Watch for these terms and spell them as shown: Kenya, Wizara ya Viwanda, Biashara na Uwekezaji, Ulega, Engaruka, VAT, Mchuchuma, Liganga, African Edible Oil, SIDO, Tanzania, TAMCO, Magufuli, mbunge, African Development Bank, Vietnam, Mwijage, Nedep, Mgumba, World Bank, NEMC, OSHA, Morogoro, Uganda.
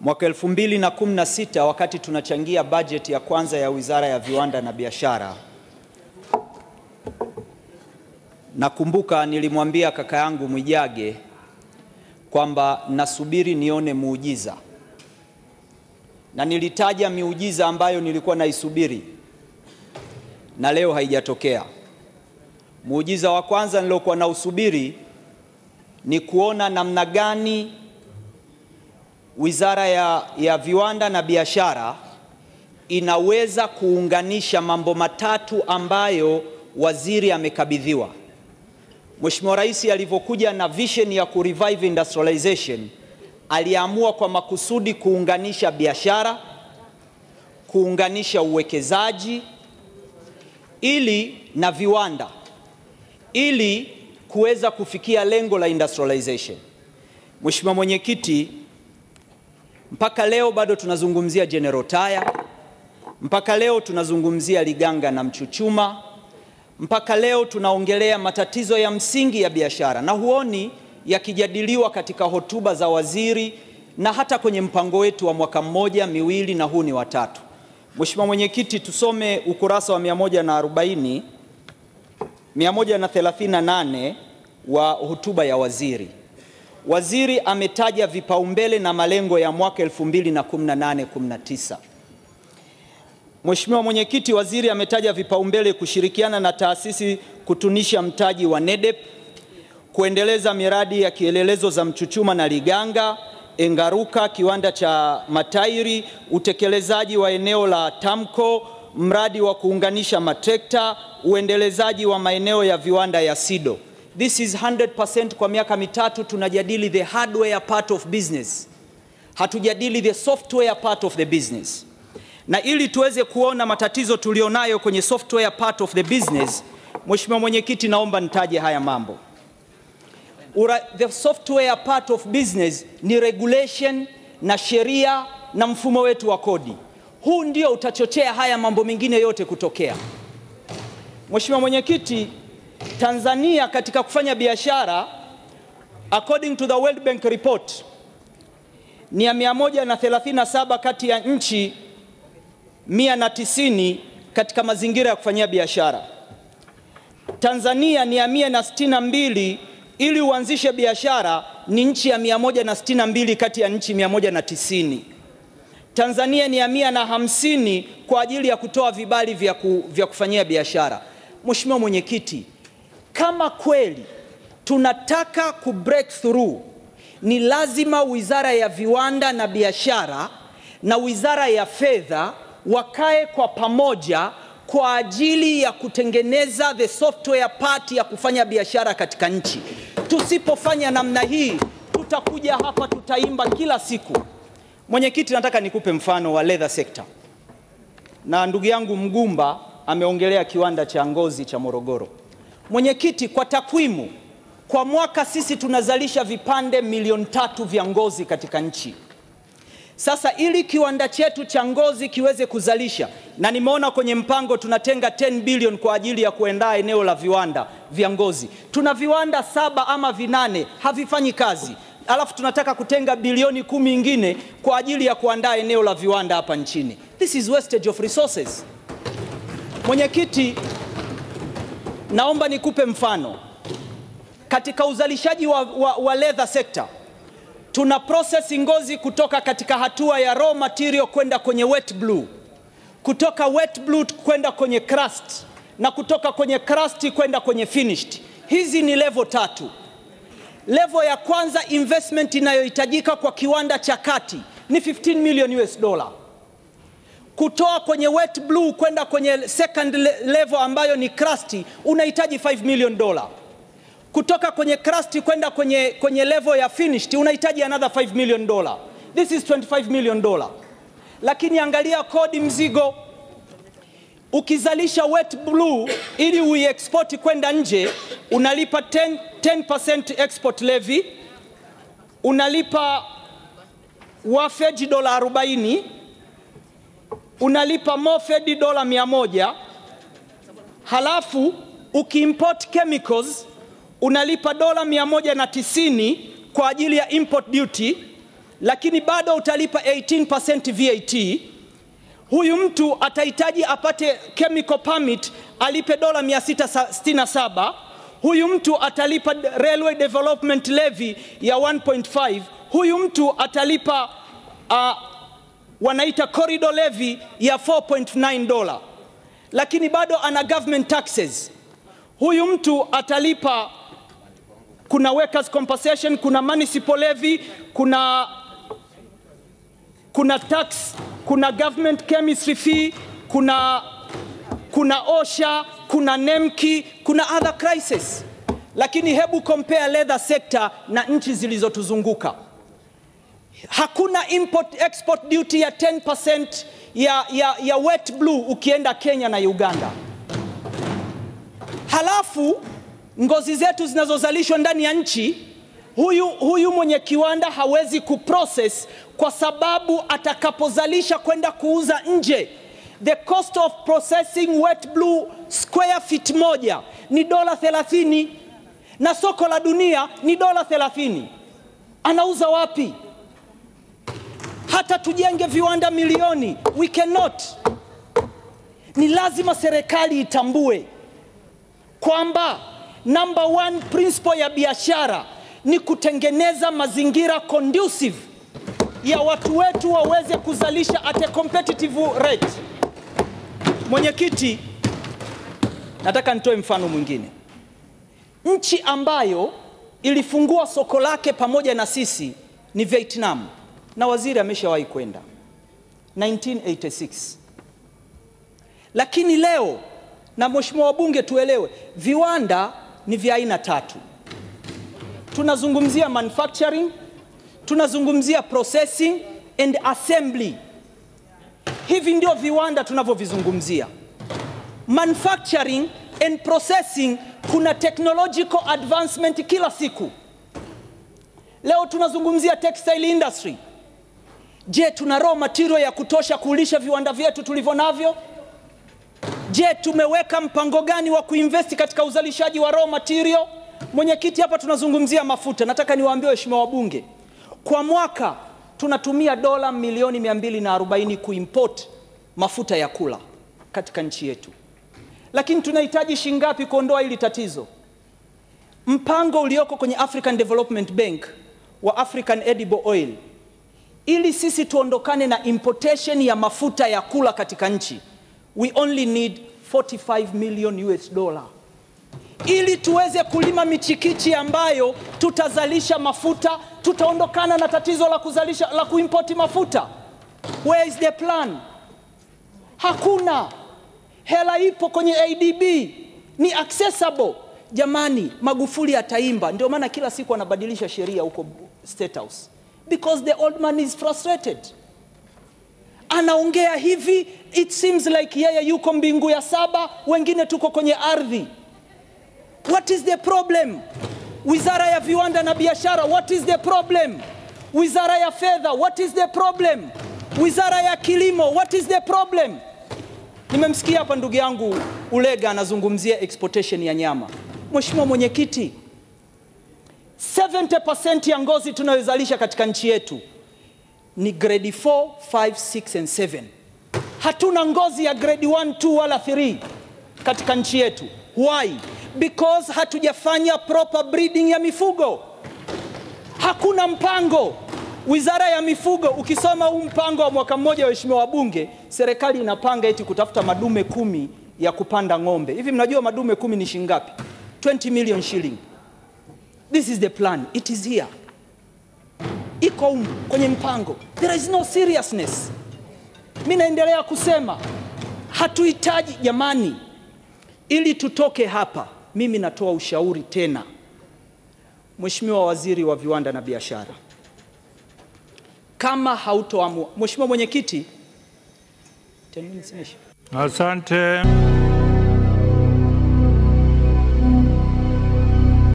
Mwaka 2016 wakati tunachangia bajeti ya kwanza ya Wizara ya Viwanda na Biashara, nakumbuka nilimwambia kaka yangu Mwijage kwamba nasubiri nione muujiza. Na nilitaja miujiza ambayo nilikuwa naisubiri na leo haijatokea. Muujiza wa kwanza nilokuwa nausubiri ni kuona namna gani Wizara ya Viwanda na Biashara inaweza kuunganisha mambo matatu ambayo waziri amekabidhiwa. Mheshimiwa Rais alivyokuja na vision ya kurevive industrialization, aliamua kwa makusudi kuunganisha biashara, kuunganisha uwekezaji ili na viwanda ili kuweza kufikia lengo la industrialization. Mheshimiwa Mwenyekiti, mpaka leo bado tunazungumzia General Tire, mpaka leo tunazungumzia Liganga na Mchuchuma, mpaka leo tunaongelea matatizo ya msingi ya biashara na huoni yakijadiliwa katika hotuba za waziri na hata kwenye mpango wetu wa mwaka mmoja, miwili na huu ni watatu. Mheshimiwa Mwenyekiti, tusome ukurasa wa 140, 138 wa hotuba ya waziri. Waziri ametaja vipaumbele na malengo ya mwaka 2018-19. Mheshimiwa Mwenyekiti, waziri ametaja vipaumbele kushirikiana na taasisi kutunisha mtaji wa Nedep, kuendeleza miradi ya kielelezo za Mchuchuma na Liganga, Engaruka, kiwanda cha matairi, utekelezaji wa eneo la TAMCO, mradi wa kuunganisha matrekta, uendelezaji wa maeneo ya viwanda ya Sido. This is 100%. Kwa miaka mitatu tunajadili the hardware part of business. Hatujadili the software part of the business. Na ili tuweze kuona matatizo tulionayo kwenye software part of the business, Mheshimiwa Mwenyekiti, naomba nitaje haya mambo. The software part of business ni regulation na sheria na mfumo wetu wa kodi. Huu ndio utachochea haya mambo mengine yote kutokea. Mheshimiwa Mwenyekiti, Tanzania katika kufanya biashara, according to the World Bank report, ni ya 137 kati ya nchi 190 katika mazingira ya kufanyia biashara. Tanzania ni ya 162. Ili uanzishe biashara ni nchi ya 162 kati ya nchi 190. Tanzania ni ya 150 kwa ajili ya kutoa vibali vya kufanyia biashara. Mheshimiwa Mwenyekiti, kama kweli tunataka ku break through, ni lazima Wizara ya Viwanda na Biashara na Wizara ya Fedha wakae kwa pamoja kwa ajili ya kutengeneza the software part ya kufanya biashara katika nchi. Tusipofanya namna hii, tutakuja hapa tutaimba kila siku. Mwenyekiti, nataka nikupe mfano wa leather sector. Na ndugu yangu Mgumba ameongelea kiwanda cha ngozi cha Morogoro. Mwenyekiti, kwa takwimu, kwa mwaka sisi tunazalisha vipande 3 milioni vya ngozi katika nchi. Sasa ili kiwanda chetu cha ngozi kiweze kuzalisha, na nimeona kwenye mpango tunatenga 10 bilioni kwa ajili ya kuendaa eneo la viwanda vya ngozi. Tuna viwanda 7 ama 8 havifanyi kazi. Alafu tunataka kutenga bilioni 10 ingine kwa ajili ya kuandaa eneo la viwanda hapa nchini. This is wastage of resources. Mwenyekiti, naomba nikupe mfano. Katika uzalishaji wa leather sector, tuna process ngozi kutoka katika hatua ya raw material kwenda kwenye wet blue, kutoka wet blue kwenda kwenye crust, na kutoka kwenye crust kwenda kwenye finished. Hizi ni level 3. Level ya kwanza, investment inayohitajika kwa kiwanda cha kati ni $15 million. Kutoa kwenye wet blue kwenda kwenye second level ambayo ni crust unahitaji $5 million. Kutoka kwenye crust kwenda kwenye level ya finished unahitaji another $5 million. This is $25 million. Lakini angalia kodi mzigo. Ukizalisha wet blue ili uiexport kwenda nje unalipa 10% export levy, unalipa wafeji $40, unalipa mofedi $100. Halafu ukiimport chemicals unalipa $190 kwa ajili ya import duty. lakini bado utalipa 18% VAT, huyu mtu atahitaji apate chemical permit alipe dola 667, huyu mtu atalipa railway development levy ya 1.5, huyu mtu atalipa wanaita corridor levy ya $4.9, lakini bado ana government taxes. Huyu mtu atalipa, kuna workers compensation, kuna municipal levy, kuna tax, kuna government chemistry fee, kuna OSHA, kuna NEMC, kuna other crisis. Lakini hebu compare leather sector na nchi zilizotuzunguka. Hakuna import export duty ya 10% ya wet blue ukienda Kenya na Uganda. Halafu ngozi zetu zinazozalishwa ndani ya nchi, huyu mwenye kiwanda hawezi kuprocess kwa sababu atakapozalisha kwenda kuuza nje, the cost of processing wet blue square feet moja ni $30 na soko la dunia ni $30. Anauza wapi? Hata tujenge viwanda milioni, we cannot. Ni lazima serikali itambue kwamba number one principle ya biashara ni kutengeneza mazingira conducive ya watu wetu waweze kuzalisha at a competitive rate. Mwenyekiti, nataka nitoe mfano mwingine. Nchi ambayo ilifungua soko lake pamoja na sisi ni Vietnam, na waziri ameshawahi kwenda 1986. Lakini leo, na mheshimiwa wabunge tuelewe, viwanda ni vya aina tatu. Tunazungumzia manufacturing, tunazungumzia processing and assembly. Hivi ndio viwanda tunavyovizungumzia. Manufacturing and processing, kuna technological advancement kila siku. Leo tunazungumzia textile industry. Je, tuna raw material ya kutosha kulisha viwanda vyetu tulivyonavyo? Je, tumeweka mpango gani wa kuinvesti katika uzalishaji wa raw material? Mwenyekiti, hapa tunazungumzia mafuta. Nataka niwaambie waheshimiwa wabunge, kwa mwaka tunatumia dola milioni 240 kuimport mafuta ya kula katika nchi yetu. Lakini tunahitaji shingapi kuondoa hili tatizo? Mpango ulioko kwenye African Development Bank wa African Edible Oil, ili sisi tuondokane na importation ya mafuta ya kula katika nchi, we only need $45 million. Ili tuweze kulima michikichi ambayo tutazalisha mafuta, tutaondokana na tatizo la kuimport mafuta. Where is the plan? Hakuna. Hela ipo kwenye ADB, ni accessible. Jamani, Magufuli ataimba. Ndio maana kila siku anabadilisha sheria huko State House, because the old man is frustrated. Anaongea hivi, it seems like yeye yuko mbingu ya saba, wengine tuko kwenye ardhi. What is the problem? Wizara ya viwanda na biashara, what is the problem? Wizara ya fedha, what is the problem? Wizara ya kilimo, what is the problem? Nimemsikia hapa ndugu yangu Ulega anazungumzia exportation ya nyama. Mheshimiwa Mwenyekiti, 70% ya ngozi tunayozalisha katika nchi yetu ni grade 4, 5, 6 and 7. Hatuna ngozi ya grade 1, 2 wala 3 katika nchi yetu. Why? Because hatujafanya proper breeding ya mifugo. Hakuna mpango. Wizara ya mifugo, ukisoma huu mpango wa mwaka mmoja, waheshimiwa wabunge, serikali inapanga eti kutafuta madume 10 ya kupanda ng'ombe. Hivi mnajua madume 10 ni shingapi? $20 million. This is the plan. It is here. Iko kwenye mpango. There is no seriousness. Mimi naendelea kusema, hatuhitaji jamani. Ili tutoke hapa, mimi natoa ushauri tena. Mheshimiwa Waziri wa Viwanda na Biashara, kama hautoamua. Mheshimiwa Mwenyekiti, 10 minutes imeisha. Asante.